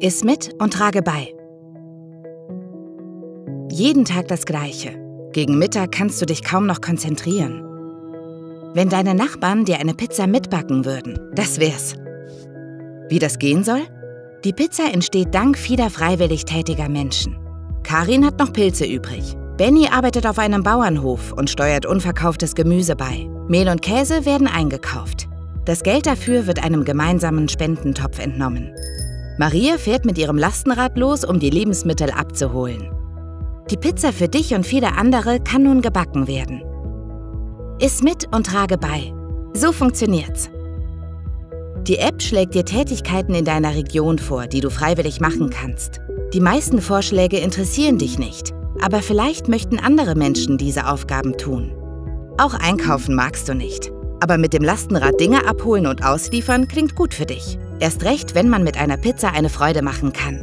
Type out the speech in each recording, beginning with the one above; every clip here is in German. Iss mit und trage bei. Jeden Tag das Gleiche. Gegen Mittag kannst du dich kaum noch konzentrieren. Wenn deine Nachbarn dir eine Pizza mitbacken würden, das wär's. Wie das gehen soll? Die Pizza entsteht dank vieler freiwillig tätiger Menschen. Karin hat noch Pilze übrig. Benny arbeitet auf einem Bauernhof und steuert unverkauftes Gemüse bei. Mehl und Käse werden eingekauft. Das Geld dafür wird einem gemeinsamen Spendentopf entnommen. Maria fährt mit ihrem Lastenrad los, um die Lebensmittel abzuholen. Die Pizza für dich und viele andere kann nun gebacken werden. Iss mit und trage bei. So funktioniert's. Die App schlägt dir Tätigkeiten in deiner Region vor, die du freiwillig machen kannst. Die meisten Vorschläge interessieren dich nicht, aber vielleicht möchten andere Menschen diese Aufgaben tun. Auch einkaufen magst du nicht. Aber mit dem Lastenrad Dinge abholen und ausliefern klingt gut für dich. Erst recht, wenn man mit einer Pizza eine Freude machen kann.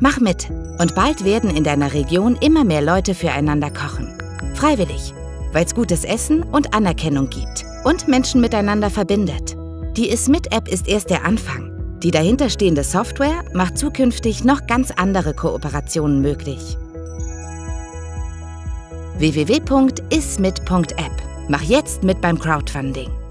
Mach mit und bald werden in deiner Region immer mehr Leute füreinander kochen. Freiwillig, weil es gutes Essen und Anerkennung gibt und Menschen miteinander verbindet. Die Iss-mit-App ist erst der Anfang. Die dahinterstehende Software macht zukünftig noch ganz andere Kooperationen möglich. www.issmit.app. Mach jetzt mit beim Crowdfunding.